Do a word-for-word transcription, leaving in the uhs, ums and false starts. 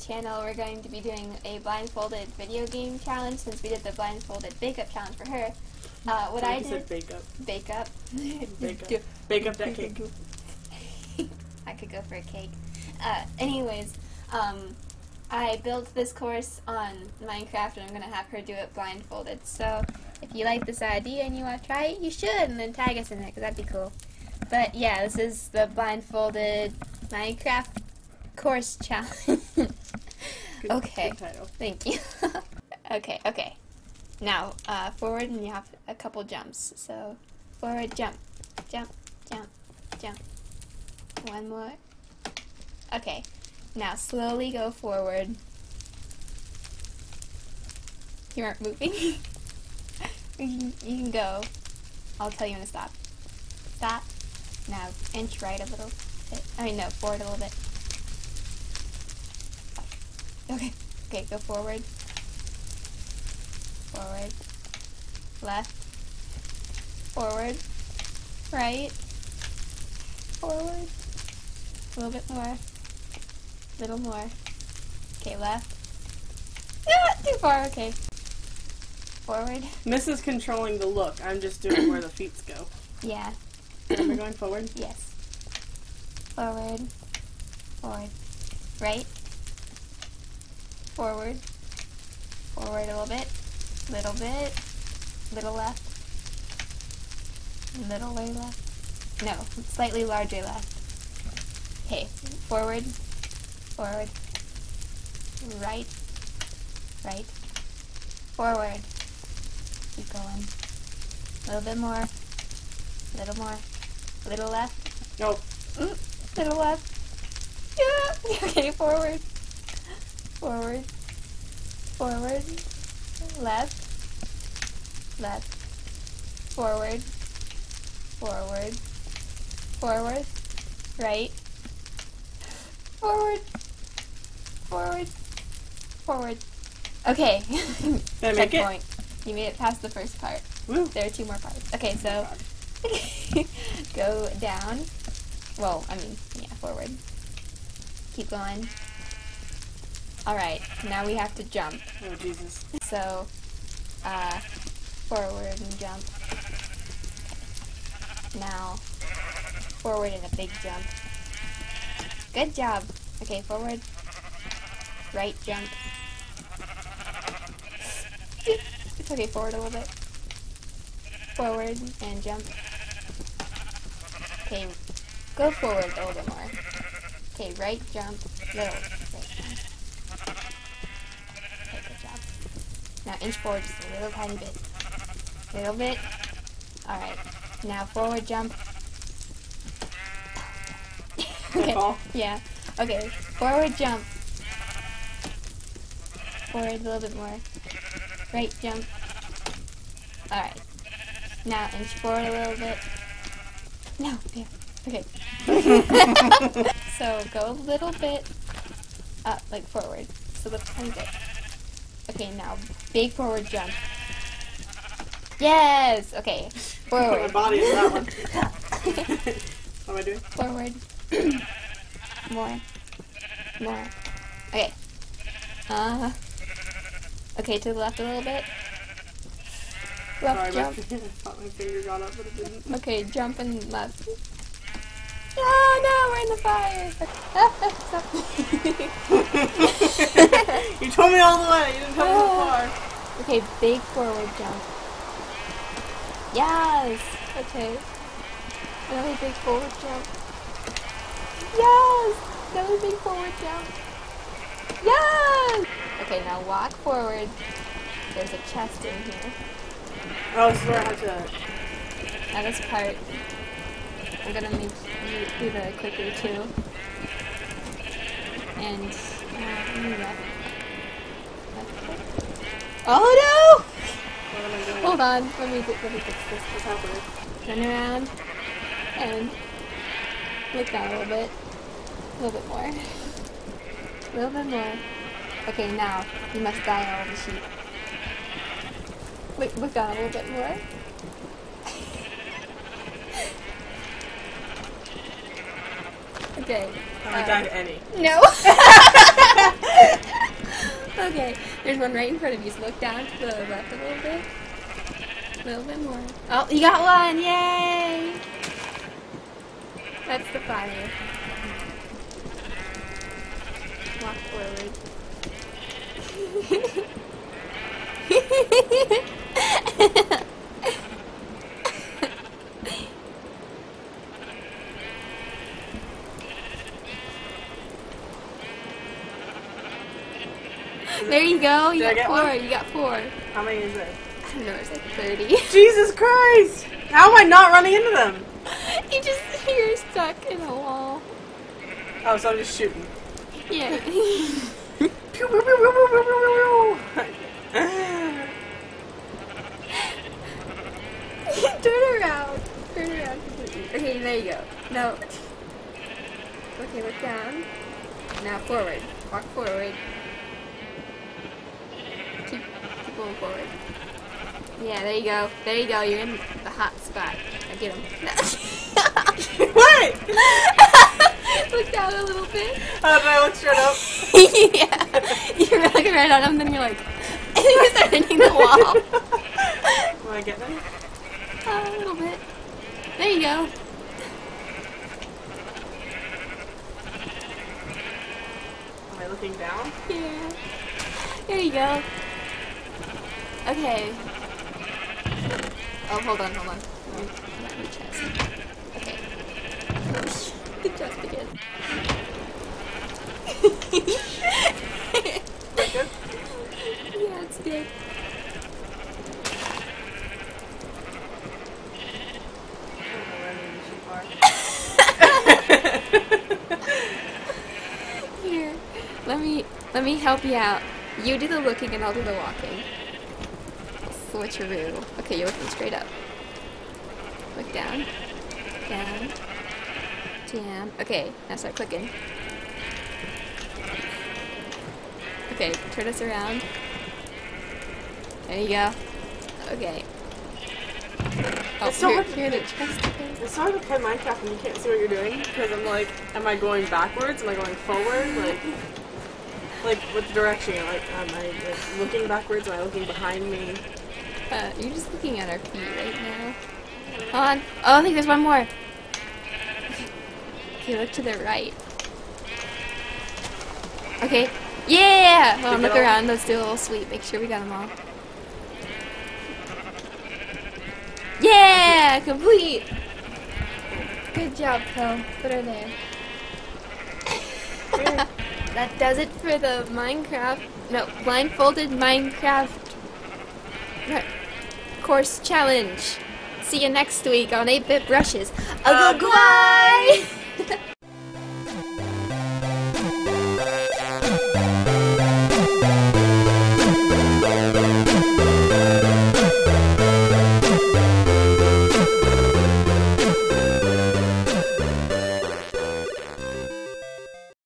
channel, we're going to be doing a blindfolded video game challenge since we did the blindfolded bake-up challenge for her. Uh, what I, I did... bake-up. Bake-up. Bake-up. Bake-up that cake. I could go for a cake. Uh, anyways, um, I built this course on Minecraft and I'm going to have her do it blindfolded. So if you like this idea and you want to try it, you should, and then tag us in it because that'd be cool. But yeah, this is the blindfolded Minecraft course challenge. Good, okay. Good title. Thank you. okay, okay. Now, uh, forward, and you have a couple jumps. So, forward, jump, jump, jump, jump. One more. Okay. Now, slowly go forward. You aren't moving. you, can, you can go. I'll tell you when to stop. Stop. Now, inch right a little bit. I mean, no, forward a little bit. Okay, okay, go forward, forward, left, forward, right, forward, a little bit more, little more, okay, left, ah, too far, okay, forward. This is controlling the look, I'm just doing where the feet go. Yeah. Are we going forward? Yes. Forward, forward, right. Forward, forward a little bit, little bit, little left, little way left, no, slightly larger left. Okay, forward, forward, right, right, forward, keep going, a little bit more, little more, little left, no, nope. Little left, yeah. Okay, forward. Forward, forward, left, left, forward, forward, forward, right, forward, forward, forward. Okay. Did I make it? Checkpoint. You made it past the first part. Woo. There are two more parts. Okay, so go down. Well, I mean, yeah, forward. Keep going. Alright, now we have to jump. Oh, Jesus. So, uh, forward and jump. Now, forward and a big jump. Good job! Okay, forward. Right jump. It's okay, forward a little bit. Forward and jump. Okay, go forward a little bit more. Okay, right jump. Little. Now inch forward just a little tiny bit. Little bit. Alright. Now forward jump. Okay. Yeah. Okay. Forward jump. Forward a little bit more. Right jump. Alright. Now inch forward a little bit. No. Yeah. Okay. So go a little bit up, like forward. So a little tiny bit. Okay, now, big forward jump. Yes! Okay, forward. My body is that one. What am I doing? Forward. More. More. Okay. Uh, okay, to the left a little bit. Left. Sorry, jump. I thought my finger got up, but it didn't. Okay, jump and left. Oh, no, we're in the fire! Stop. You told me all the way, you didn't tell me how far. Okay, big forward jump. Yes! Okay. Another big forward jump. Yes! Another big forward jump. Yes! Okay, now walk forward. There's a chest in here. Oh, so I have to... Now this part... I'm gonna make you do the clicker too. And uh, move up. Oh no! What am I doing? Hold on, let me get, let me fix this. It's happening. Turn around and look down a little bit, a little bit more, a little bit more. Okay, now you must die all the sheep. Look, look down a little bit more. Okay. Have we um, done any? No. Okay. There's one right in front of you. So look down to the left a little bit. A little bit more. Oh, you got one! Yay! That's the fire. Walk forward. There you go. You Did got four. One? You got four. How many is there? I don't know. It's like thirty. Jesus Christ! How am I not running into them? You just you're stuck in a wall. Oh, so I'm just shooting. Yeah. Turn around. Turn around completely. Okay, there you go. No. Okay, look down. Now forward. Walk forward. Forward. Yeah, there you go. There you go. You're in the hot spot. I get him. What? Look down a little bit. Oh, uh, I look straight up. Yeah. You're looking right at him, then you're like, and you start hitting the wall. Will I get them? Uh, a little bit. There you go. Am I looking down? Yeah. There you go. Okay. Oh, hold on, hold on. Not in the chest. Okay. The chest again. Yeah, it's good. Here, let me let me help you out. You do the looking, and I'll do the walking. Switcheroo. Okay, you're looking straight up. Look down. Down. Down. Okay, now start clicking. Okay, turn us around. There you go. Okay. Oh, it's so hard to play Minecraft when you can't see what you're doing, because I'm like, am I going backwards? Am I going forward? Like... Like, what direction? Like, am I like, looking backwards? Am I looking behind me? Uh, you're just looking at our feet right now. Hold on. Oh, I think there's one more. Okay, look to the right. Okay. Yeah! Hold on, look around. Let's do a little sweep. Make sure we got them all. Yeah! Complete! Good job, Poe. Put her there. Sure. That does it for the Minecraft, no, blindfolded Minecraft course challenge. See you next week on eight bit brushes. Uh, uh, goodbye! Goodbye.